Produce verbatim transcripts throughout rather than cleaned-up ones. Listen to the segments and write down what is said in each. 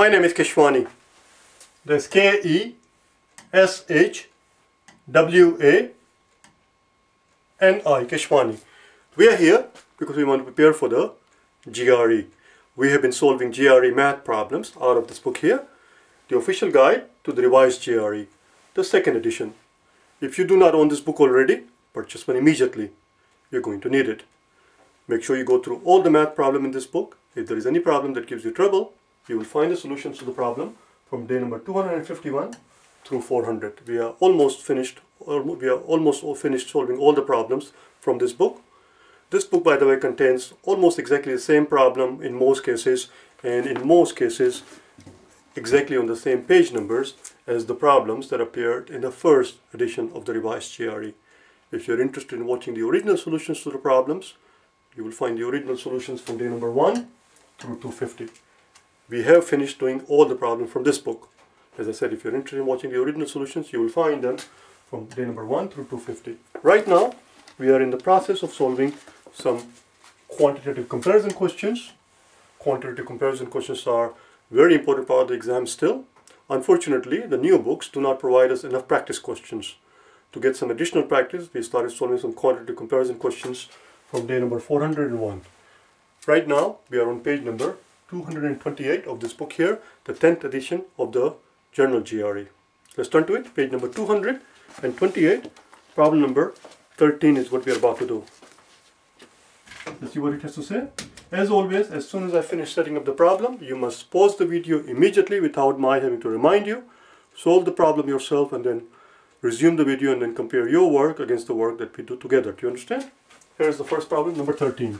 My name is Keshwani. That's K E S H W A N I, Keshwani. We are here because we want to prepare for the G R E. We have been solving G R E math problems out of this book here, The Official Guide to the Revised G R E, the second edition. If you do not own this book already, purchase one immediately. You're going to need it. Make sure you go through all the math problem in this book. If there is any problem that gives you trouble, you will find the solutions to the problem from day number two hundred fifty-one through four hundred. We are almost finished, or we are almost finished solving all the problems from this book. This book, by the way, contains almost exactly the same problem in most cases, and in most cases exactly on the same page numbers as the problems that appeared in the first edition of the revised G R E. If you're interested in watching the original solutions to the problems, you will find the original solutions from day number one through two fifty. We have finished doing all the problems from this book. As I said, if you're interested in watching the original solutions, you will find them from day number one through two fifty. Right now, we are in the process of solving some quantitative comparison questions. Quantitative comparison questions are very important part of the exam still. Unfortunately, the new books do not provide us enough practice questions. To get some additional practice, we started solving some quantitative comparison questions from day number four hundred one. Right now, we are on page number two hundred twenty-eight of this book here, the tenth edition of the General G R E. Let's turn to it, page number two hundred twenty-eight, problem number thirteen is what we are about to do. Let's see what it has to say. As always, as soon as I finish setting up the problem, you must pause the video immediately without my having to remind you. Solve the problem yourself and then resume the video and then compare your work against the work that we do together. Do you understand? Here is the first problem, number thirteen.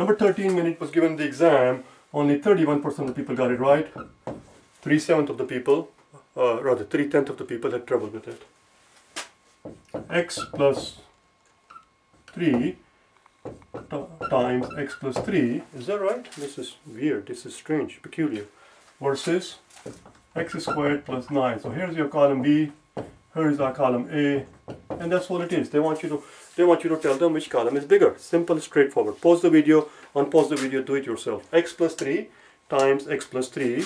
Number thirteen, when it was given the exam, only thirty-one percent of the people got it right. three-sevenths of the people, uh, rather three-tenths of the people had trouble with it. X plus three times x plus three, is that right? This is weird, this is strange, peculiar, versus x squared plus nine. So here's your column B, here is our column A, and that's all it is. They want you to they want you to tell them which column is bigger. Simple, straightforward. Pause the video, unpause the video, do it yourself. X plus three times x plus three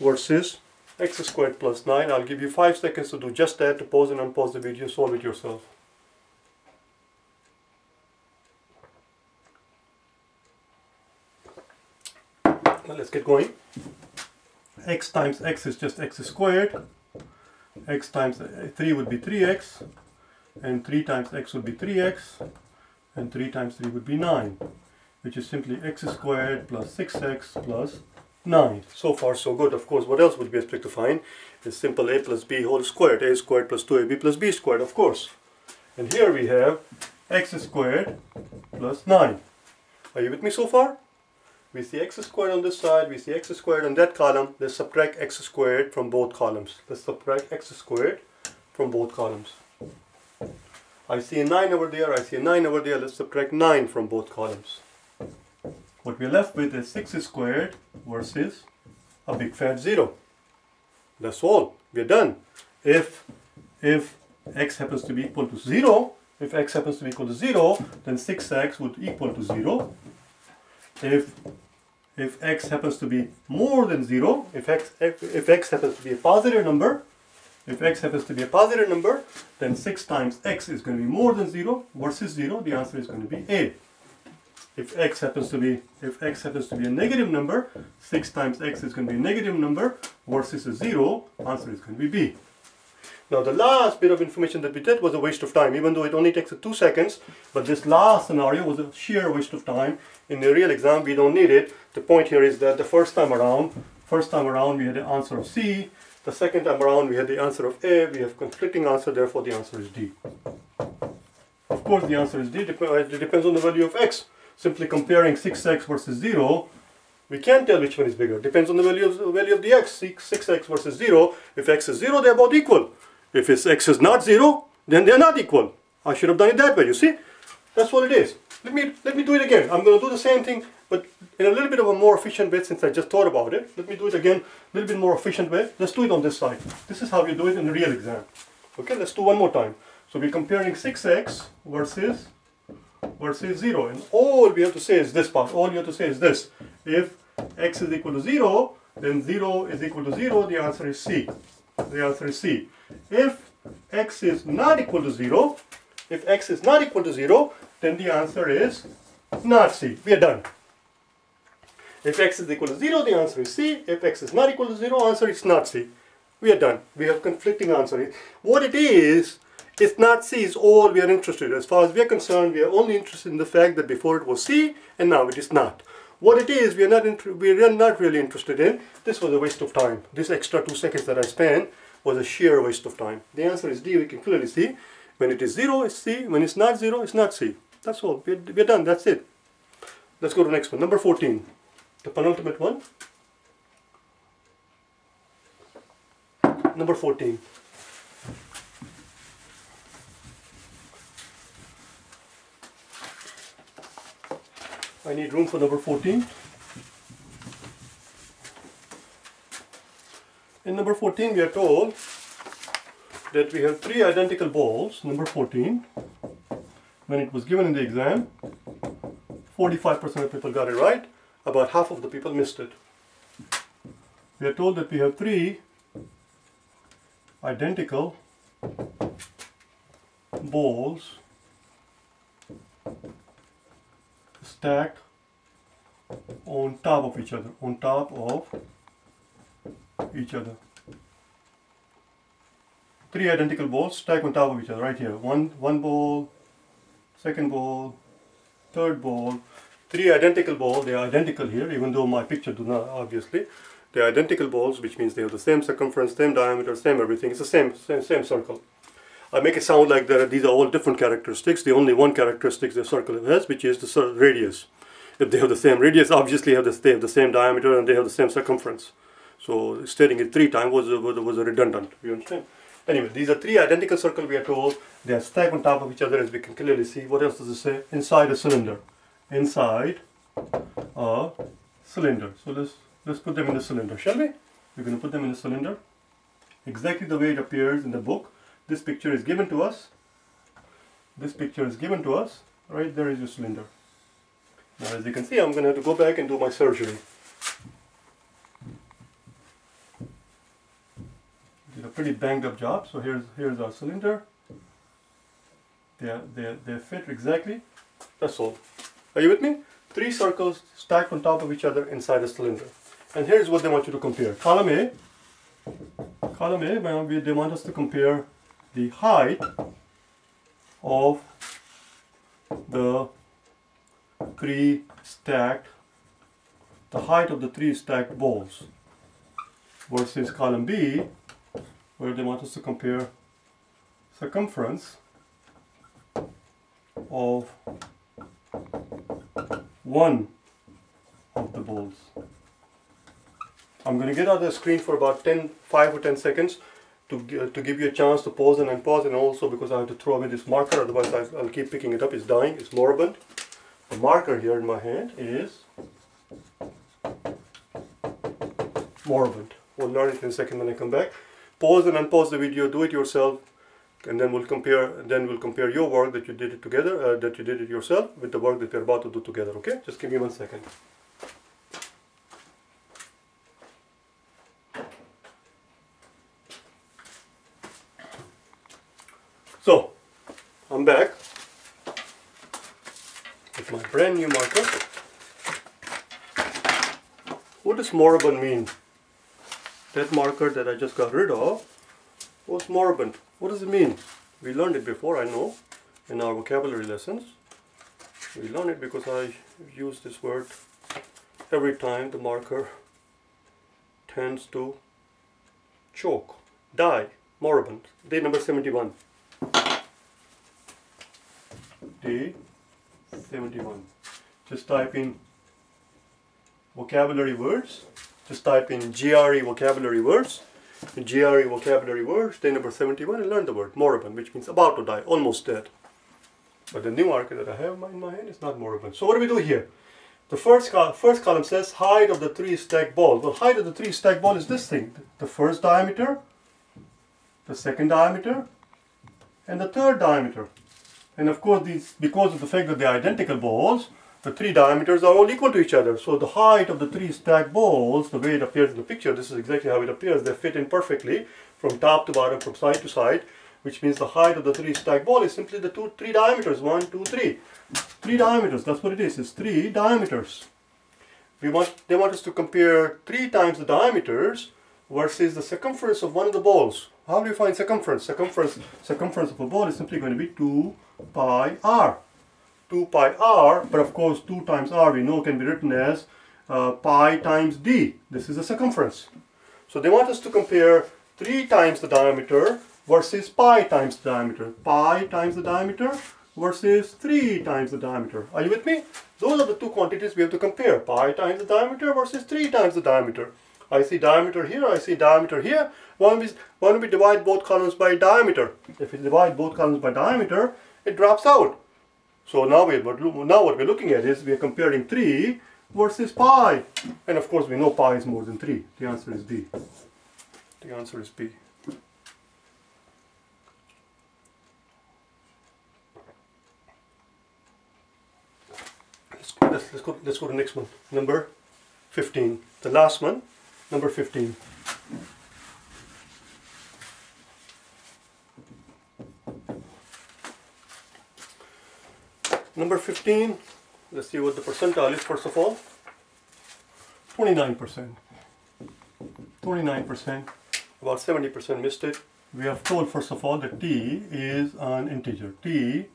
versus x squared plus nine. I'll give you five seconds to do just that, to pause and unpause the video, solve it yourself. Well, let's get going. X times x is just x squared. X times three would be three x, and three times x would be three x, and three times three would be nine, which is simply x squared plus six x plus nine. So far so good. Of course, what else would we expect to find? It's simple a plus b whole squared, a squared plus two a b plus b squared, of course. And here we have x squared plus nine. Are you with me so far? We see x squared on this side, we see x squared on that column. Let's subtract x squared from both columns. Let's subtract x squared from both columns. I see a nine over there, I see a nine over there. Let's subtract nine from both columns. What we're left with is six squared versus a big fat zero. That's all. We're done. If, if x happens to be equal to zero, if x happens to be equal to zero, then six x would equal to zero. If If x happens to be more than zero, if x, if, if x happens to be a positive number, if x happens to be a positive number, then six times x is going to be more than zero versus zero. The answer is going to be a. If x happens to be, if x happens to be a negative number, six times x is going to be a negative number versus a zero. Answer is going to be b. Now the last bit of information that we did was a waste of time, even though it only takes two seconds, but this last scenario was a sheer waste of time. In the real exam, we don't need it. The point here is that the first time around, first time around we had the answer of C, the second time around we had the answer of A, we have conflicting answer, therefore the answer is D. Of course the answer is D, it depends on the value of x. Simply comparing six x versus zero, we can't tell which one is bigger, depends on the value of, value of the x, six x versus zero, if x is zero, they're both equal. If it's x is not zero, then they're not equal. I should have done it that way, you see? That's what it is. Let me, let me do it again. I'm going to do the same thing, but in a little bit of a more efficient way since I just thought about it. Let me do it again, a little bit more efficient way. Let's do it on this side. This is how you do it in the real exam. Okay, let's do one more time. So we're comparing six x versus, versus zero. And all we have to say is this part. All you have to say is this. If x is equal to zero, then zero is equal to zero, the answer is C. The answer is C. If x is not equal to zero, if x is not equal to zero, then the answer is not C. We are done. If x is equal to zero, the answer is C. If x is not equal to zero, answer is not C. We are done. We have conflicting answers. What it is, it's not C is all we are interested in. As far as we are concerned, we are only interested in the fact that before it was C and now it is not. What it is, we are not we are not really interested in. This was a waste of time. This extra two seconds that I spent was a sheer waste of time. The answer is D. We can clearly see. When it is zero, it's C. When it's not zero, it's not C. That's all. We're, we're done. That's it. Let's go to the next one. Number fourteen. The penultimate one. Number fourteen. I need room for number fourteen. In number fourteen, we are told that we have three identical balls. Number fourteen, when it was given in the exam, forty-five percent of people got it right. About half of the people missed it. We are told that we have three identical balls stacked on top of each other, on top of each other. Three identical balls stacked on top of each other, right here. One, one ball, second ball, third ball. Three identical balls, they are identical here, even though my picture do not, obviously. They are identical balls, which means they have the same circumference, same diameter, same everything. It's the same, same, same circle. I make it sound like that these are all different characteristics. The only one characteristic the circle has, which is the radius. If they have the same radius, obviously have the, they have the same diameter and they have the same circumference. So stating it three times was, was, was redundant. You understand? Anyway, these are three identical circles, we are told. They are stacked on top of each other, as we can clearly see. What else does it say? Inside a cylinder. Inside a cylinder. So let's, let's put them in a cylinder, shall we? We're going to put them in a cylinder. Exactly the way it appears in the book. This picture is given to us. This picture is given to us. Right there is your cylinder. Now, as you can see, I'm going to have to go back and do my surgery. Did a pretty banged up job. So here's here's our cylinder. They they they fit exactly. That's all. Are you with me? Three circles stacked on top of each other inside a cylinder. And here's what they want you to compare. Column A. Column A. They want us to compare the height of the three stacked, the height of the three stacked balls, versus column B, where they want us to compare circumference of one of the balls. I'm going to get out of the screen for about ten, five or ten seconds to, to give you a chance to pause and unpause, and also because I have to throw away this marker, otherwise I'll, I'll keep picking it up. It's dying, it's moribund. The marker here in my hand is moribund. We'll learn it in a second when I come back. Pause and unpause the video, do it yourself, and then we'll compare. Then we'll compare your work that you did it together, uh, that you did it yourself, with the work that we're about to do together. Okay? Just give me one second. So, I'm back with my brand new marker. What does moribund mean? That marker that I just got rid of was moribund. What does it mean? We learned it before, I know, in our vocabulary lessons. We learned it because I use this word every time the marker tends to choke, die, moribund. Day number seventy-one. Day seventy-one. Just type in vocabulary words. Just type in G R E vocabulary words. G R E vocabulary words, day number seventy-one, and learn the word moribund, which means about to die, almost dead. But the new marker that I have in my hand is not moribund. So what do we do here? The first, col first column says height of the three stacked ball. Well, height of the three stacked ball is this thing. The first diameter, the second diameter, and the third diameter. And of course, these, because of the fact that they are identical balls, the three diameters are all equal to each other. So the height of the three stacked balls, the way it appears in the picture, this is exactly how it appears. They fit in perfectly from top to bottom, from side to side, which means the height of the three stacked ball is simply the two, three diameters. One, two, three. Three diameters, that's what it is. It's three diameters. We want, they want us to compare three times the diameters versus the circumference of one of the balls. How do you find circumference? Circumference, circumference of a ball is simply going to be two pi r. two pi r, but of course two times r we know can be written as uh, pi times d. This is the circumference. So they want us to compare three times the diameter versus pi times the diameter. Pi times the diameter versus three times the diameter. Are you with me? Those are the two quantities we have to compare. Pi times the diameter versus three times the diameter. I see diameter here, I see diameter here. Why don't we, why don't we divide both columns by diameter? If we divide both columns by diameter, it drops out. So now, we, now what we're looking at is we're comparing three versus pi. And of course we know pi is more than three. The answer is D. The answer is B. Let's go, let's, let's, go, let's go to the next one. Number fifteen. The last one. Number fifteen. Number fifteen, let's see what the percentile is first of all. twenty-nine percent. twenty-nine percent. About seventy percent missed it. We have told first of all that t is an integer. T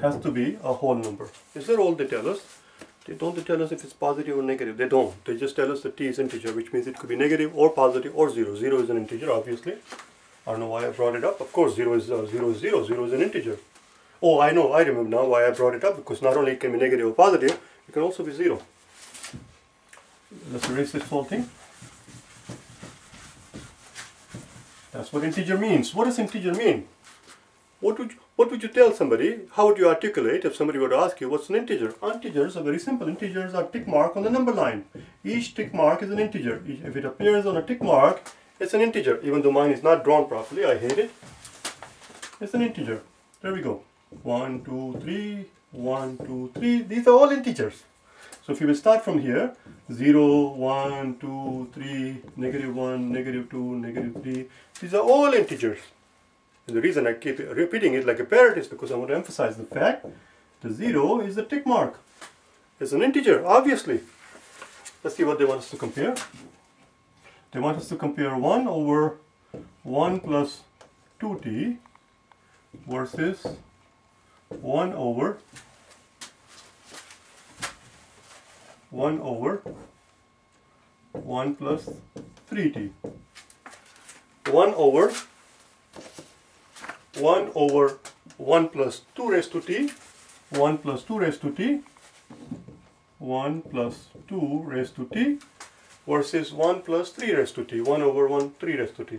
has to be a whole number. Is that all they tell us? They don't tell us if it's positive or negative. They don't. They just tell us that t is integer, which means it could be negative or positive or zero. zero is an integer, obviously. I don't know why I brought it up. Of course, zero is uh, zero is zero. zero is an integer. Oh, I know, I remember now why I brought it up, because not only it can be negative or positive, it can also be zero. Let's erase this whole thing. That's what integer means. What does integer mean? What would you, what would you tell somebody? How would you articulate if somebody were to ask you, what's an integer? Integers are very simple. Integers are tick mark on the number line. Each tick mark is an integer. If it appears on a tick mark, it's an integer. Even though mine is not drawn properly, I hate it. It's an integer. There we go. One, two, three, one, two, three. These are all integers. So if you will start from here, zero, one, two, three, negative one, negative two, negative three. These are all integers. And the reason I keep repeating it like a parrot is because I want to emphasize the fact that zero is a tick mark. It's an integer, obviously. Let's see what they want us to compare. They want us to compare one over one plus two t versus one over one over one plus three t. one over one over one plus two raised to t. one plus two raised to t. one plus two raised to t versus one plus three raised to t. one over one, three raised to t.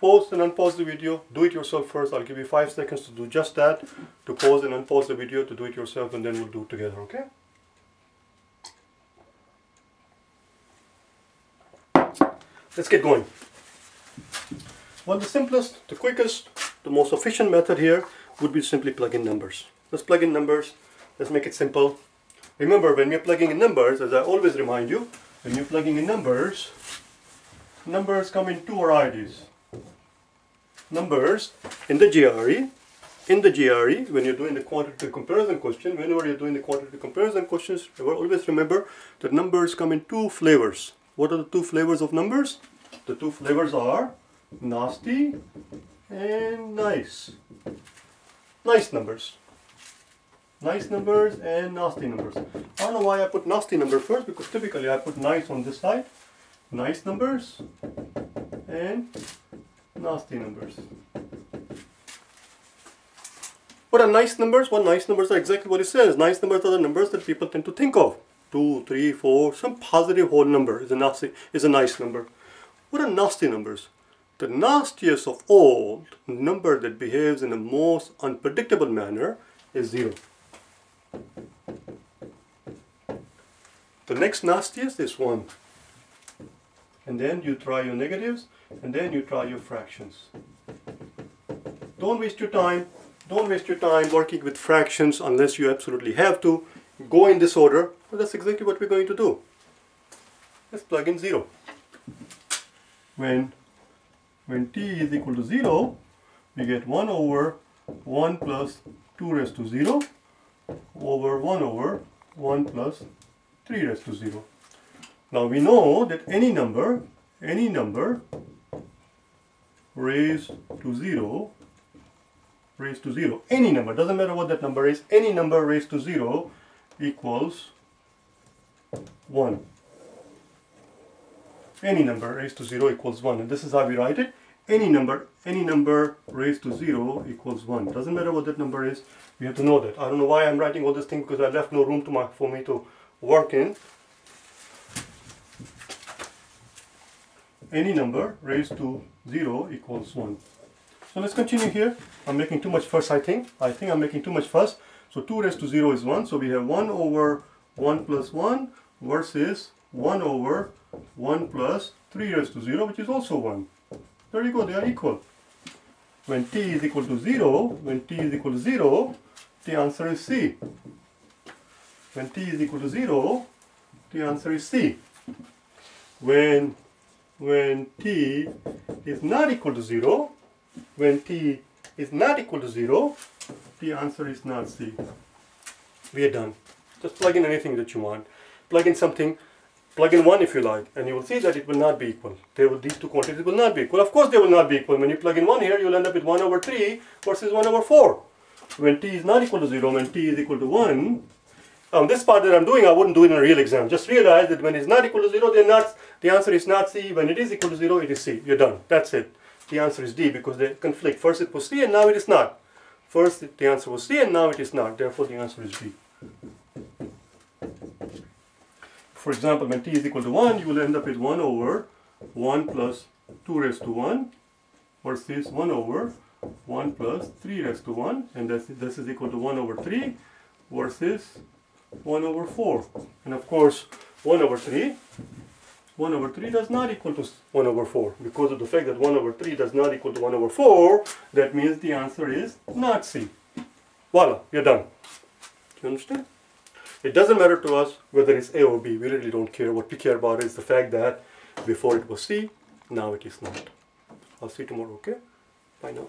Pause and unpause the video. Do it yourself first. I'll give you five seconds to do just that. To pause and unpause the video, to do it yourself, and then we'll do it together, okay? Let's get going. Well, the simplest, the quickest, the most efficient method here would be simply plug in numbers. Let's plug in numbers. Let's make it simple. Remember, when you're plugging in numbers, as I always remind you, when you're plugging in numbers, numbers come in two varieties. Numbers in the G R E, in the G R E, when you're doing the quantitative comparison question, whenever you're doing the quantitative comparison questions, always remember that numbers come in two flavors. What are the two flavors of numbers? The two flavors are nasty and nice. Nice numbers. Nice numbers and nasty numbers. I don't know why I put nasty number first, because typically I put nice on this side. Nice numbers and nasty numbers. What are nice numbers? Well, nice numbers are exactly what it says. Nice numbers are the numbers that people tend to think of. Two, three, four, some positive whole number is a nasty, is a nice number. What are nasty numbers? The nastiest of all, the number that behaves in the most unpredictable manner, is zero. The next nastiest is one. And then you try your negatives, and then you try your fractions. Don't waste your time. Don't waste your time working with fractions unless you absolutely have to. go in this order, well, that's exactly what we're going to do. Let's plug in zero. When, when t is equal to zero, we get one over one plus two raised to zero over one over one plus three raised to zero. Now we know that any number, any number raised to zero, raised to zero, any number, doesn't matter what that number is, any number raised to zero equals one. Any number raised to zero equals one, and this is how we write it. Any number, any number raised to zero equals one. Doesn't matter what that number is, we have to know that. I don't know why I'm writing all this thing, because I left no room to my, for me to work in. Any number raised to zero equals one. So let's continue here. I'm making too much fuss, I think. I think I'm making too much fuss. So two raised to zero is one. So we have one over one plus one versus one over one plus three raised to zero, which is also one. There you go, they are equal. When t is equal to zero, when t is equal to zero, the answer is C. When t is equal to zero, the answer is C. When, when t is not equal to zero, when t is not equal to zero, the answer is not C. We are done. Just plug in anything that you want. Plug in something. Plug in one if you like, and you will see that it will not be equal. They will, these two quantities will not be equal. Of course they will not be equal. When you plug in one here, you will end up with one over three versus one over four. When t is not equal to zero, when t is equal to one, um, this part that I'm doing, I wouldn't do in a real exam. Just realize that when it's not equal to zero, they're not, the answer is not C. When it is equal to zero, it is C. You're done. That's it. The answer is D, because they conflict. First it was C and now it is not. First the answer was C and now it is not. Therefore the answer is D. For example, when t is equal to one, you will end up with one over one plus two raised to one versus one over one plus three raised to one, and this, this is equal to one over three versus one over four. And of course, one over three, one over three does not equal to one over four. Because of the fact that one over three does not equal to one over four, that means the answer is not C. Voila, you're done. Do you understand? It doesn't matter to us whether it's A or B. We really don't care. What we care about is the fact that before it was C, now it is not. I'll see you tomorrow, okay? Bye now.